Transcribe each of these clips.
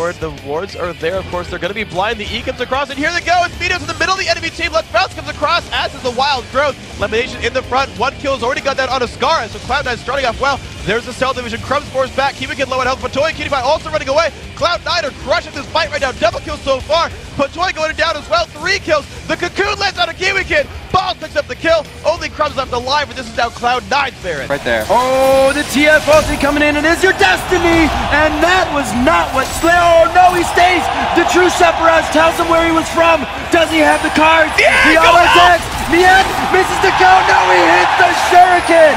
forward. The wards are there, of course. They're going to be blind. The E comes across, and here they go. It's Meteos in the middle of the enemy team. Left bounce comes across, as is the Wild Growth. LemonNation in the front. One kill has already got that on Ascara, so Cloud9 starting off well. There's the cell division. Crumbs force back. Kiwi Kid low at health. Potoi and Qtify also running away. Cloud9 are crushing this fight right now. Double kills so far. Potoi going down as well. 3 kills. The cocoon lands on a Kiwi Kid. Balls picks up the kill. Only Crumbs left alive, but this is now Cloud9's Baron. Right there. Oh, the TF ulti coming in. It is your destiny. And that was not what Slayer. Oh, no, he stays. The true Sephiroth tells him where he was from. Does he have the cards? Yeah, he always has. Mien misses the kill. No, he hits the shuriken.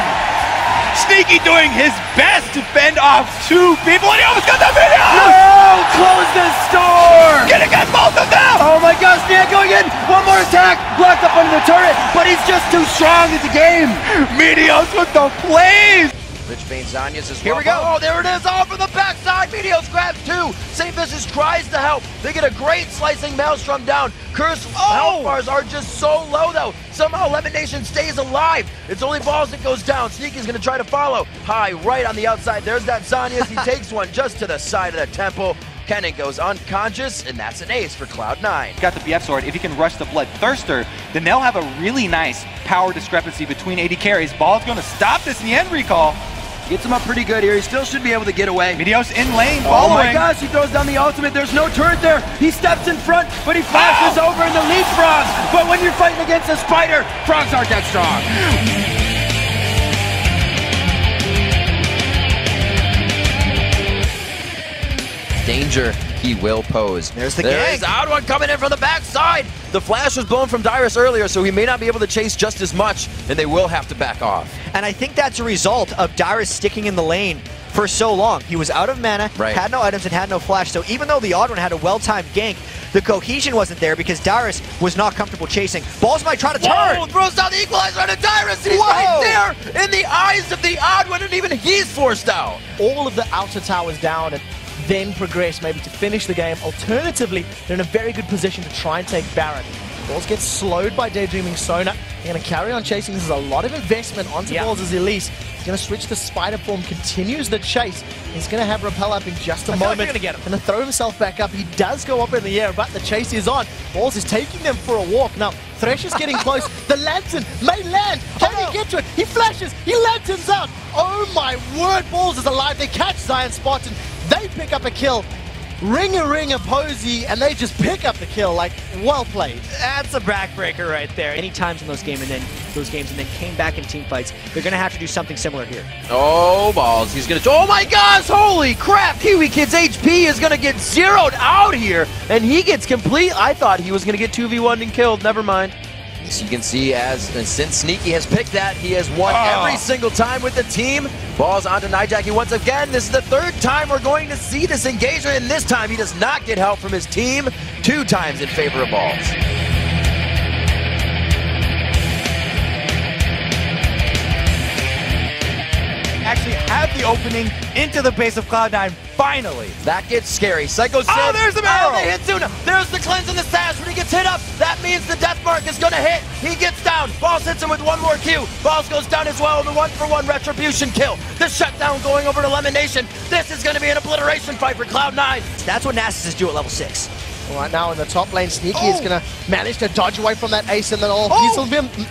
Sneaky doing his best to fend off 2 people, and he almost got the video! No! Close this door! Gonna get both of them! Oh my gosh, Sneaky going in! One more attack! Blocked up under the turret, but he's just too strong in the game! Meteos with the plays! Rich Bane Zanyas is here. We go! Oh, there it is! Off from the backside! Meteos grabs 2! Saint Vicious tries to help! They get a great slicing Maelstrom down! Curse health bars are just so low, though! Somehow LemonNation stays alive! It's only Balls that goes down! Sneaky's gonna try to follow! Hai right on the outside! There's that Zanyas! He takes one just to the side of the temple! Kennen goes unconscious, and that's an ace for Cloud9. Got the BF sword. If he can rush the Bloodthirster, then they'll have a really nice power discrepancy between AD carries. Ball's gonna stop this in the end recall. Gets him up pretty good here. He still should be able to get away. Meteos in lane, following. Oh my gosh, he throws down the ultimate. There's no turret there. He steps in front, but he flashes over in the leapfrog. But when you're fighting against a spider, frogs aren't that strong. Danger he will pose. There's the gank. There's Outward coming in from the backside. The flash was blown from Dyrus earlier, so he may not be able to chase just as much, and they will have to back off. And I think that's a result of Dyrus sticking in the lane for so long. He was out of mana, had no items, and had no flash. So even though the Odd One had a well-timed gank, the cohesion wasn't there because Dyrus was not comfortable chasing. Balls might try to turn. Whoa, throws down the equalizer on Dyrus. He's right there in the eyes of the Odd One, and even he's forced out. All of the outer towers down, and then progress maybe to finish the game. Alternatively, they're in a very good position to try and take Baron. Balls gets slowed by Daydreaming Sona. They're going to carry on chasing. There's a lot of investment onto Balls as Elise. He's going to switch to Spider Form, continues the chase. He's going to have Rappel up in just a moment. Like going to throw himself back up. He does go up in the air, but the chase is on. Balls is taking them for a walk. Now, Thresh is getting close. The lantern may land. Can he get to it? He flashes. He lanterns out. Oh my word, Balls is alive. They catch Zion Spartan. They pick up a kill, ring a posy, and they just pick up the kill. Like, well played. That's a backbreaker right there. Many times in those games and then came back in team fights. They're gonna have to do something similar here. Oh, Balls! He's gonna. Oh my gosh! Holy crap! Kiwi Kid's HP is gonna get zeroed out here, and he gets complete. I thought he was gonna get 2v1 and killed. Never mind. As you can see, since Sneaky has picked that, he has won every single time with the team. Balls onto Nijaki once again. This is the 3rd time we're going to see this engagement, and this time he does not get help from his team. 2 times in favor of Balls. Actually had the opening into the base of Cloud9, finally. That gets scary. Psycho Sid. Oh, there's the barrel! Oh, they hit Zuna. There's the cleanse and the sash. When he gets hit up, that means the death mark is gonna hit. He gets down. Balls hits him with one more Q. Balls goes down as well in the 1-for-1 retribution kill. The shutdown going over to LemonNation. This is gonna be an obliteration fight for Cloud9. That's what Nasus is due at level 6. Right now in the top lane, Sneaky is going to manage to dodge away from that ace, and then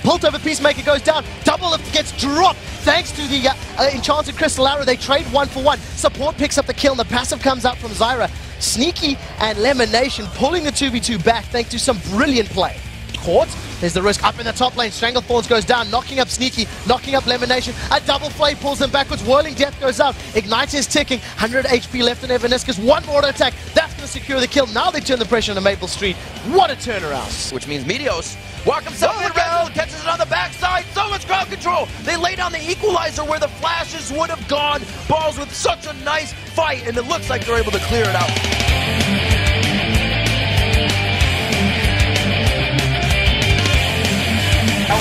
Pulled over Peacemaker goes down. Doublelift gets dropped thanks to the Enchanted Crystal Arrow. They trade 1-for-1. Support picks up the kill, and the passive comes out from Zyra. Sneaky and LemonNation pulling the 2v2 back thanks to some brilliant play. Caught. There's the risk up in the top lane. Stranglethorns goes down, knocking up Sneaky, knocking up LemonNation. A double flay pulls him backwards. Whirling Death goes out. Ignite is ticking. 100 HP left in Evaniscus. One more attack. That's going to secure the kill. Now they turn the pressure on Maple Street. What a turnaround. Which means Meteos walk himself in. Rappel catches it on the backside. So much crowd control. They lay down the equalizer where the flashes would have gone. Balls with such a nice fight, and it looks like they're able to clear it out.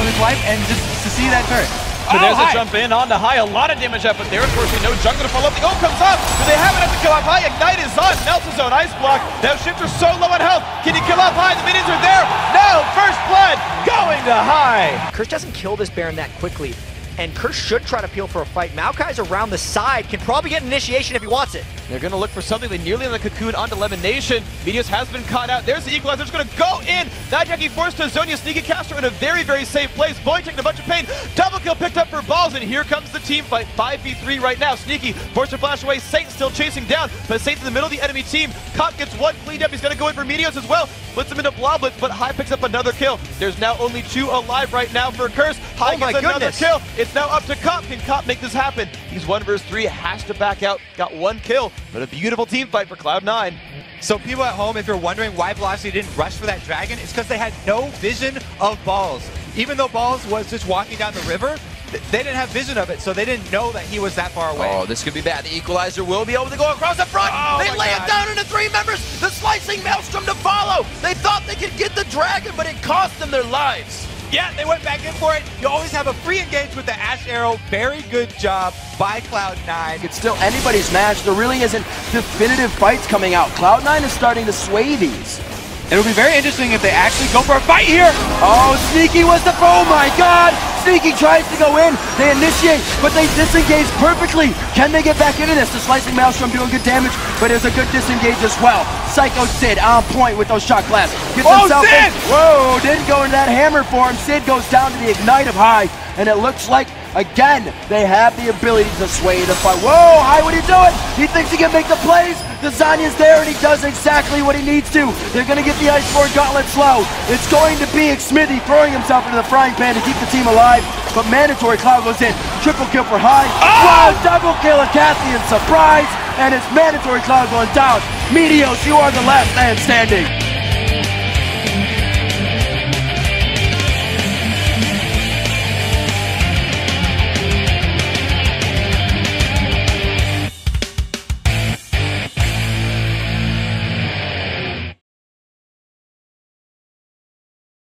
His life, and just to see that turret. So there's a jump in on the Hai, a lot of damage up, but there unfortunately no jungle to follow up. The ult comes up, but they have it up to kill off Hai. Ignite is on, melts his own ice block. Now Shifter's so low on health. Can he kill off Hai? The minions are there. No, first blood going to Hai. Curse doesn't kill this Baron that quickly. and Curse should try to peel for a fight. Maokai's around the side, can probably get an initiation if he wants it. They're gonna look for something. They nearly on the cocoon onto LemonNation. Meteos has been caught out. There's the equalizer. It's gonna go in. Nijaki forced to Zonya's sneaky caster in a very, very safe place. Boy taking a bunch of pain. Double kill picked up for Balls, and here comes the team fight. 5v3 right now. Sneaky forced to flash away. Saint still chasing down, but Saint's in the middle of the enemy team. Cop gets one cleaned up. He's gonna go in for Meteos as well. Puts him into Bloblet, but Hai picks up another kill. There's now only two alive right now for Curse. Hai gets another kill. It's now up to Cop. Can Cop make this happen? He's 1 versus 3, has to back out. Got one kill, but a beautiful team fight for Cloud9. So people at home, if you're wondering why Velocity didn't rush for that dragon, it's because they had no vision of Balls. Even though Balls was just walking down the river, they didn't have vision of it, so they didn't know that he was that far away. Oh, this could be bad. The equalizer will be able to go across the front. Oh, they lay it down into 3 members. The slicing maelstrom to follow. They thought they could get the dragon, but it cost them their lives. Yeah, they went back in for it. You always have a free engage with the Ash Arrow. Very good job by Cloud9. It's still anybody's match. There really isn't definitive fights coming out. Cloud9 is starting to sway these. It'll be very interesting if they actually go for a fight here. Oh, Sneaky was the... Oh my god! Sneaky tries to go in. They initiate, but they disengage perfectly. Can they get back into this? The slicing maelstrom doing good damage, but it's a good disengage as well. Psycho Sid on point with those shot glass. Gets himself in. Whoa, didn't go into that hammer for him. Sid goes down to the ignite of Hai, and it looks like, again, they have the ability to sway the fight. Whoa, Hai, what are you doing? He thinks he can make the plays. The Zanya's there, and he does exactly what he needs to. They're going to get the Iceborne Gauntlet slow. It's going to be Xmithie throwing himself into the frying pan to keep the team alive, but mandatory. Cloud goes in. Triple kill for Hai. Oh! Wow, double kill of Cassian. Surprise, and it's mandatory. Cloud going down. Meteos, you are the last man standing.